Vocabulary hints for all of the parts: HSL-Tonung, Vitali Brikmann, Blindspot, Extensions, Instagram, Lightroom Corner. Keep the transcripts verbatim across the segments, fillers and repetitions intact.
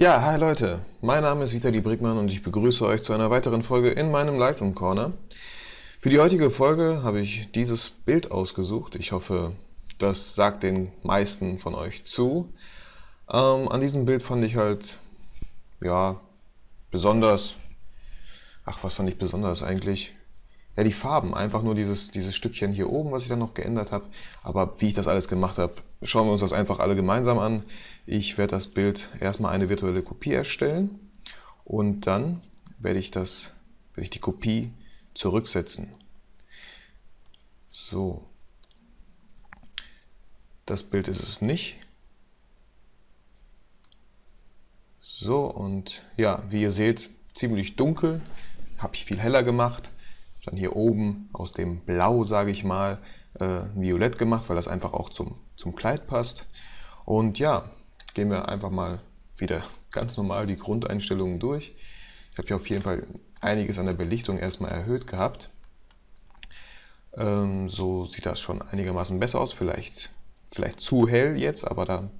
Ja, hi Leute, mein Name ist Vitali Brikmann und ich begrüße euch zu einer weiteren Folge in meinem Lightroom Corner. Für die heutige Folge habe ich dieses Bild ausgesucht. Ich hoffe, das sagt den meisten von euch zu. Ähm, an diesem Bild fand ich halt, ja, besonders, ach was fand ich besonders eigentlich? Ja, die Farben, einfach nur dieses, dieses Stückchen hier oben, was ich dann noch geändert habe. Aber wie ich das alles gemacht habe, schauen wir uns das einfach alle gemeinsam an. Ich werde das Bild erstmal eine virtuelle Kopie erstellen und dann werde ich, das, werde ich die Kopie zurücksetzen. So, das Bild ist es nicht. So, und ja, wie ihr seht, ziemlich dunkel, habe ich viel heller gemacht. Dann hier oben aus dem Blau, sage ich mal, äh, Violett gemacht, weil das einfach auch zum, zum Kleid passt. Und ja, gehen wir einfach mal wieder ganz normal die Grundeinstellungen durch. Ich habe hier auf jeden Fall einiges an der Belichtung erstmal erhöht gehabt. Ähm, so sieht das schon einigermaßen besser aus. Vielleicht, vielleicht zu hell jetzt, aber da,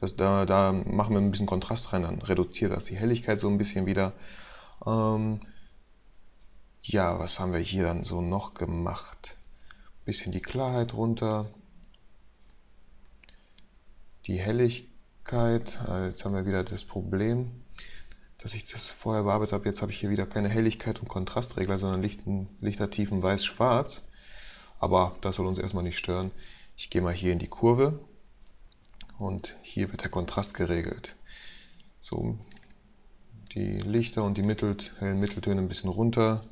das, da, da machen wir ein bisschen Kontrast rein, dann reduziert das die Helligkeit so ein bisschen wieder. Ähm, Ja, was haben wir hier dann so noch gemacht? Ein bisschen die Klarheit runter. Die Helligkeit. Jetzt haben wir wieder das Problem, dass ich das vorher bearbeitet habe. Jetzt habe ich hier wieder keine Helligkeit und Kontrastregler, sondern Lichten, Lichtertiefen weiß-schwarz. Aber das soll uns erstmal nicht stören. Ich gehe mal hier in die Kurve und hier wird der Kontrast geregelt. So, die Lichter und die mittel, hellen Mitteltöne ein bisschen runter.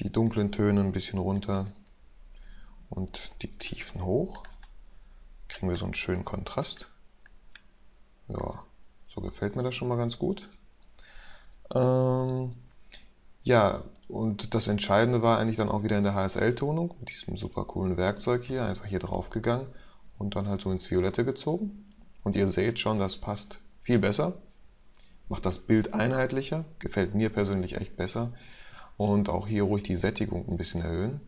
Die dunklen Töne ein bisschen runter und die Tiefen hoch. Kriegen wir so einen schönen Kontrast. Ja, so gefällt mir das schon mal ganz gut. Ähm, ja, und das Entscheidende war eigentlich dann auch wieder in der H S L-Tonung mit diesem super coolen Werkzeug hier. Einfach hier drauf gegangen und dann halt so ins Violette gezogen. Und ihr seht schon, das passt viel besser. Macht das Bild einheitlicher. Gefällt mir persönlich echt besser. Und auch hier ruhig die Sättigung ein bisschen erhöhen.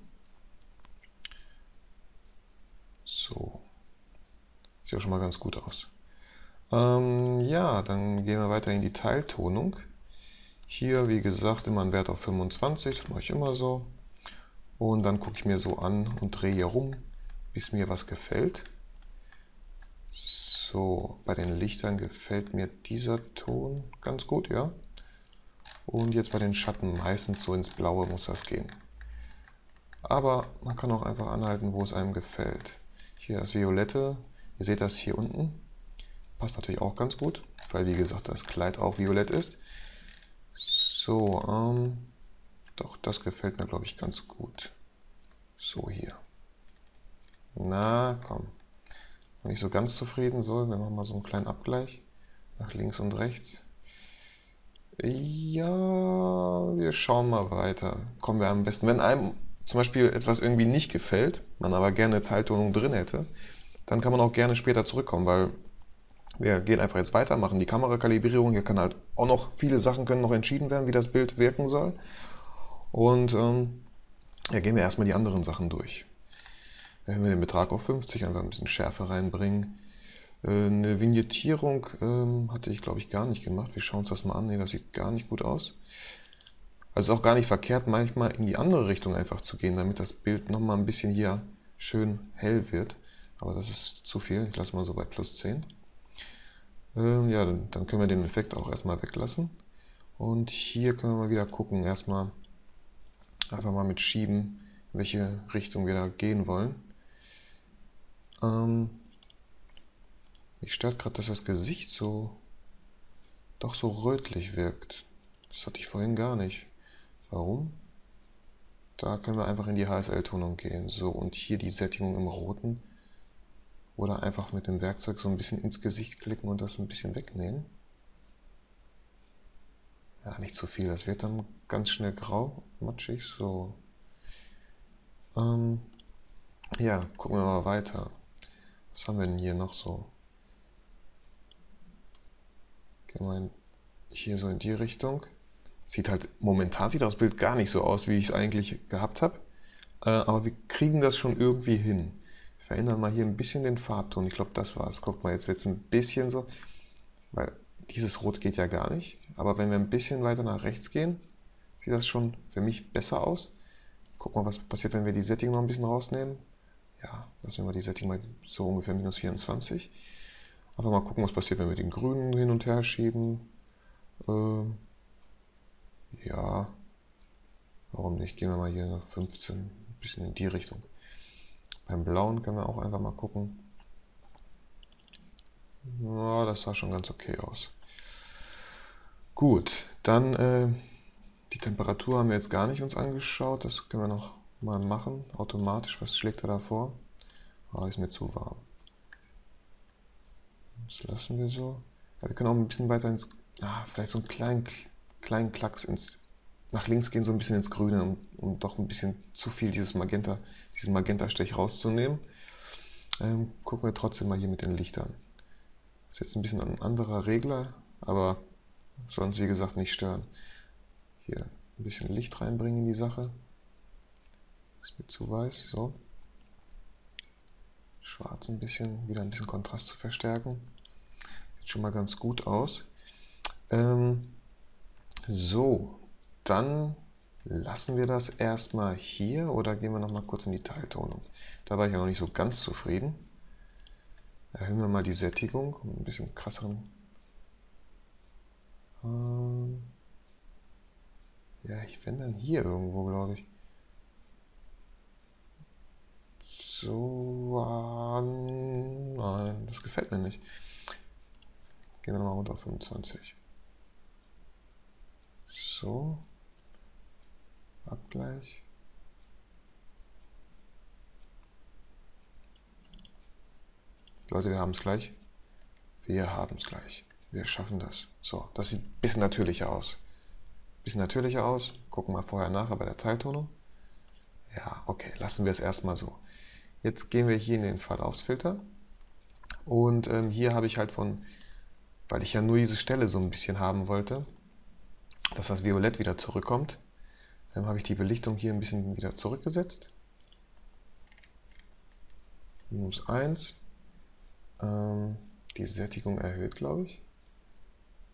So. Sieht ja schon mal ganz gut aus. Ähm, ja, dann gehen wir weiter in die Teiltonung. Hier, wie gesagt, immer einen Wert auf fünfundzwanzig. Das mache ich immer so. Und dann gucke ich mir so an und drehe hier rum, bis mir was gefällt. So, bei den Lichtern gefällt mir dieser Ton ganz gut, ja. Und jetzt bei den Schatten, meistens so ins Blaue muss das gehen. Aber man kann auch einfach anhalten, wo es einem gefällt. Hier das Violette, ihr seht das hier unten, passt natürlich auch ganz gut, weil wie gesagt das Kleid auch violett ist. So, ähm, doch das gefällt mir glaube ich ganz gut. So hier. Na komm, noch nicht so ganz zufrieden, so, wir machen mal so einen kleinen Abgleich nach links und rechts. Ja, wir schauen mal weiter. Kommen wir am besten. Wenn einem zum Beispiel etwas irgendwie nicht gefällt, man aber gerne Teiltonung drin hätte, dann kann man auch gerne später zurückkommen, weil wir gehen einfach jetzt weiter, machen die Kamerakalibrierung. Hier kann halt auch noch viele Sachen können noch entschieden werden, wie das Bild wirken soll. Und ähm, ja, gehen wir erstmal die anderen Sachen durch. Wenn wir den Betrag auf fünfzig einfach ein bisschen Schärfe reinbringen. Eine Vignettierung ähm, hatte ich, glaube ich, gar nicht gemacht. Wir schauen uns das mal an. Nee, das sieht gar nicht gut aus. Also es ist auch gar nicht verkehrt, manchmal in die andere Richtung einfach zu gehen, damit das Bild nochmal ein bisschen hier schön hell wird. Aber das ist zu viel. Ich lasse mal so bei plus zehn. Ähm, ja, dann, dann können wir den Effekt auch erstmal weglassen. Und hier können wir mal wieder gucken. Erstmal einfach mal mit Schieben, in welche Richtung wir da gehen wollen. Ähm... Mich stört gerade, dass das Gesicht so doch so rötlich wirkt. Das hatte ich vorhin gar nicht. Warum? Da können wir einfach in die H S L-Tonung gehen. So, und hier die Sättigung im Roten. Oder einfach mit dem Werkzeug so ein bisschen ins Gesicht klicken und das ein bisschen wegnehmen. Ja, nicht zu viel. Das wird dann ganz schnell grau, matschig. So. Ähm, ja, gucken wir mal weiter. Was haben wir denn hier noch so? Gehen wir hier so in die Richtung. Sieht halt, momentan sieht das Bild gar nicht so aus, wie ich es eigentlich gehabt habe. Äh, aber wir kriegen das schon irgendwie hin. Wir verändern mal hier ein bisschen den Farbton. Ich glaube, das war's. Guckt mal, jetzt wird es ein bisschen so. Weil Dieses Rot geht ja gar nicht, aber wenn wir ein bisschen weiter nach rechts gehen, sieht das schon für mich besser aus. Gucken wir, was passiert, wenn wir die Setting noch ein bisschen rausnehmen. Ja, lassen wir die Setting mal so ungefähr minus vierundzwanzig. Einfach mal gucken, was passiert, wenn wir den grünen hin und her schieben. Ähm, ja, warum nicht? Gehen wir mal hier nach fünfzehn, ein bisschen in die Richtung. Beim blauen können wir auch einfach mal gucken. Ja, das sah schon ganz okay aus. Gut, dann äh, die Temperatur haben wir jetzt gar nicht uns angeschaut. Das können wir noch mal machen. Automatisch, was schlägt er da vor? Ah, ist mir zu warm. Das lassen wir so. Ja, wir können auch ein bisschen weiter ins, ah, vielleicht so einen kleinen, kleinen Klacks ins, nach links gehen, so ein bisschen ins Grüne, um, um doch ein bisschen zu viel dieses Magenta, diesen Magenta-Stich rauszunehmen. Ähm, gucken wir trotzdem mal hier mit den Lichtern. Das ist jetzt ein bisschen ein anderer Regler, aber soll uns wie gesagt nicht stören. Hier ein bisschen Licht reinbringen in die Sache. Das wird zu weiß, so. Schwarz ein bisschen, wieder ein bisschen Kontrast zu verstärken. Sieht schon mal ganz gut aus. Ähm, so, dann lassen wir das erstmal hier oder gehen wir nochmal kurz in die Teiltonung. Da war ich ja noch nicht so ganz zufrieden. Erhöhen wir mal die Sättigung, um ein bisschen krasseren. Ähm ja, ich bin dann hier irgendwo, glaube ich. So, ah, nein, das gefällt mir nicht. Gehen wir mal runter auf fünfundzwanzig. So, Abgleich. Leute, wir haben es gleich. Wir haben es gleich. Wir schaffen das. So, das sieht ein bisschen natürlicher aus. Ein bisschen natürlicher aus. Gucken wir vorher nachher bei der Teiltonung. Ja, okay, lassen wir es erstmal so. Jetzt gehen wir hier in den Verlaufsfilter und ähm, hier habe ich halt von, weil ich ja nur diese Stelle so ein bisschen haben wollte, dass das Violett wieder zurückkommt, ähm, habe ich die Belichtung hier ein bisschen wieder zurückgesetzt. minus eins. Ähm, die Sättigung erhöht, glaube ich.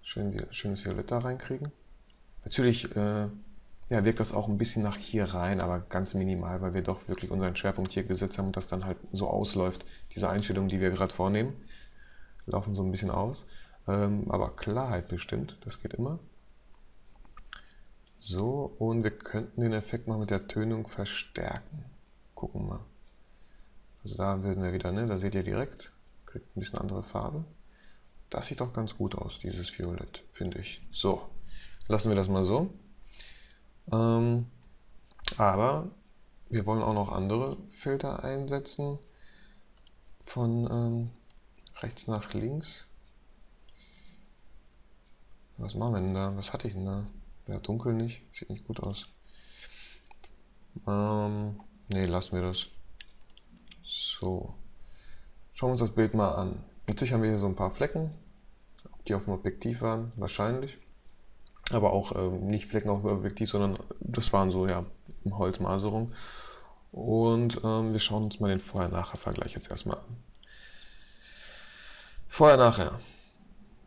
Schön, schönes Violett da reinkriegen. Natürlich äh, ja, wirkt das auch ein bisschen nach hier rein, aber ganz minimal, weil wir doch wirklich unseren Schwerpunkt hier gesetzt haben und das dann halt so ausläuft. Diese Einstellungen, die wir gerade vornehmen, laufen so ein bisschen aus. Ähm, aber Klarheit bestimmt, das geht immer. So, und wir könnten den Effekt mal mit der Tönung verstärken. Gucken wir mal. Also da würden wir wieder, ne, da seht ihr direkt, kriegt ein bisschen andere Farbe. Das sieht doch ganz gut aus, dieses Violett, finde ich. So, lassen wir das mal so. Ähm, aber wir wollen auch noch andere Filter einsetzen, von ähm, rechts nach links. Was machen wir denn da? Was hatte ich denn da? Ja, dunkel nicht, sieht nicht gut aus. Ähm, ne, lassen wir das. So, schauen wir uns das Bild mal an. Natürlich haben wir hier so ein paar Flecken, die auf dem Objektiv waren, wahrscheinlich. Aber auch ähm, nicht Flecken auf dem Objektiv, sondern das waren so, ja, Holzmaserung. Und ähm, wir schauen uns mal den Vorher-Nachher-Vergleich jetzt erstmal an. Vorher-Nachher.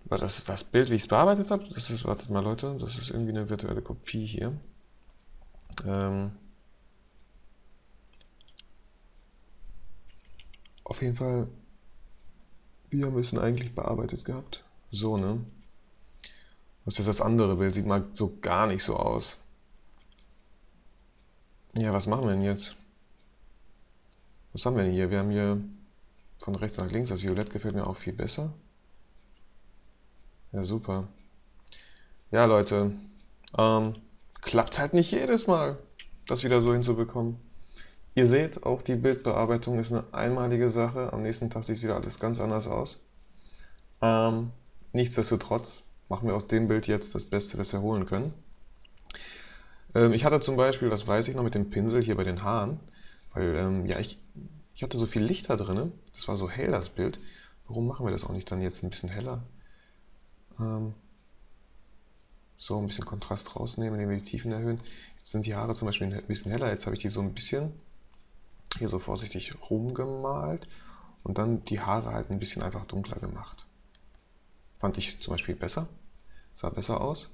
War das das Bild, wie ich es bearbeitet habe? Das ist, wartet mal Leute, das ist irgendwie eine virtuelle Kopie hier. Ähm, auf jeden Fall, wir haben es eigentlich bearbeitet gehabt. So, ne? Was ist das andere Bild? Sieht mal so gar nicht so aus. Ja, was machen wir denn jetzt? Was haben wir denn hier? Wir haben hier von rechts nach links, das Violett gefällt mir auch viel besser. Ja, super. Ja, Leute, ähm, klappt halt nicht jedes Mal, das wieder so hinzubekommen. Ihr seht, auch die Bildbearbeitung ist eine einmalige Sache. Am nächsten Tag sieht wieder alles ganz anders aus. Ähm, nichtsdestotrotz machen wir aus dem Bild jetzt das Beste, das wir holen können. Ähm, ich hatte zum Beispiel, das weiß ich noch, mit dem Pinsel hier bei den Haaren, weil ähm, ja, ich, ich hatte so viel Licht da drin, das war so hell, das Bild. Warum machen wir das auch nicht dann jetzt ein bisschen heller? Ähm, so, ein bisschen Kontrast rausnehmen, indem wir die Tiefen erhöhen. Jetzt sind die Haare zum Beispiel ein bisschen heller, jetzt habe ich die so ein bisschen hier so vorsichtig rumgemalt und dann die Haare halt ein bisschen einfach dunkler gemacht. Fand ich zum Beispiel besser. Sah besser aus.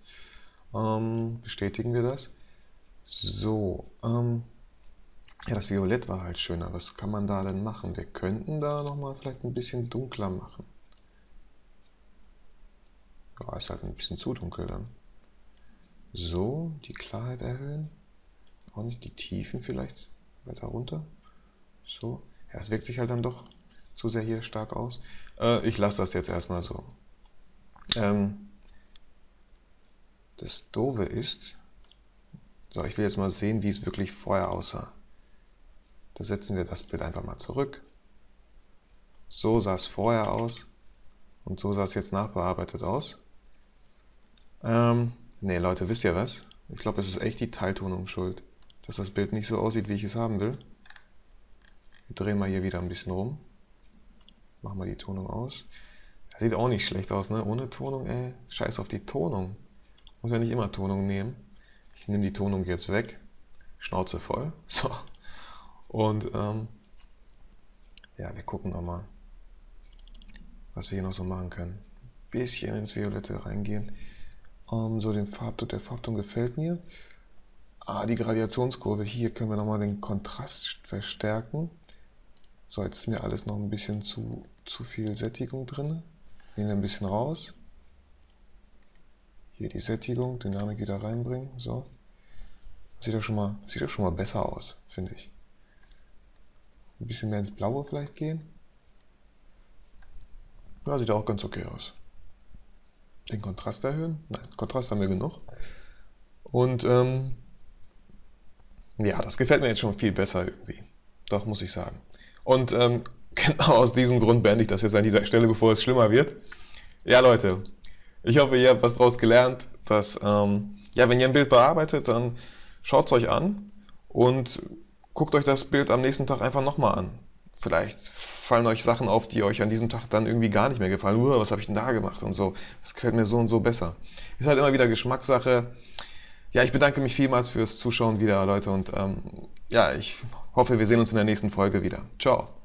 Ähm, bestätigen wir das. So. Ähm, ja, das Violett war halt schöner. Was kann man da denn machen? Wir könnten da nochmal vielleicht ein bisschen dunkler machen. Ja, ist halt ein bisschen zu dunkel dann. So, die Klarheit erhöhen. Auch nicht die Tiefen vielleicht weiter runter. So. Ja, es wirkt sich halt dann doch zu sehr hier stark aus. Äh, ich lasse das jetzt erstmal so. Ähm, das Doofe ist, so, ich will jetzt mal sehen, wie es wirklich vorher aussah. Da setzen wir das Bild einfach mal zurück. So sah es vorher aus und so sah es jetzt nachbearbeitet aus. Ähm, ne, Leute, wisst ihr was? Ich glaube, es ist echt die Teiltonung schuld, dass das Bild nicht so aussieht, wie ich es haben will. Wir drehen mal hier wieder ein bisschen rum. Machen wir die Tonung aus. Das sieht auch nicht schlecht aus, ne? Ohne Tonung, ey. Scheiß auf die Tonung. Muss ja nicht immer Tonung nehmen. Ich nehme die Tonung jetzt weg. Schnauze voll. So. Und ähm, ja, wir gucken nochmal, was wir hier noch so machen können. Ein bisschen ins Violette reingehen. Um, so, den Farbton, der Farbton gefällt mir. Ah, die Gradationskurve. Hier können wir nochmal den Kontrast verstärken. So, jetzt ist mir alles noch ein bisschen zu, zu viel Sättigung drin. Nehmen wir ein bisschen raus. Hier die Sättigung, Dynamik wieder reinbringen. So. Sieht ja schon mal, sieht ja schon mal besser aus, finde ich. Ein bisschen mehr ins Blaue vielleicht gehen. Ja, sieht auch ganz okay aus. Den Kontrast erhöhen. Nein, Kontrast haben wir genug. Und ähm, ja, das gefällt mir jetzt schon viel besser irgendwie. Doch, muss ich sagen. Und ähm, genau aus diesem Grund beende ich das jetzt an dieser Stelle, bevor es schlimmer wird. Ja, Leute, ich hoffe, ihr habt was daraus gelernt, dass, ähm, ja, wenn ihr ein Bild bearbeitet, dann schaut es euch an und guckt euch das Bild am nächsten Tag einfach nochmal an. Vielleicht fallen euch Sachen auf, die euch an diesem Tag dann irgendwie gar nicht mehr gefallen. Uh, was habe ich denn da gemacht und so. Das gefällt mir so und so besser. Ist halt immer wieder Geschmackssache. Ja, ich bedanke mich vielmals fürs Zuschauen wieder, Leute. Und ähm, ja, ich hoffe, wir sehen uns in der nächsten Folge wieder. Ciao.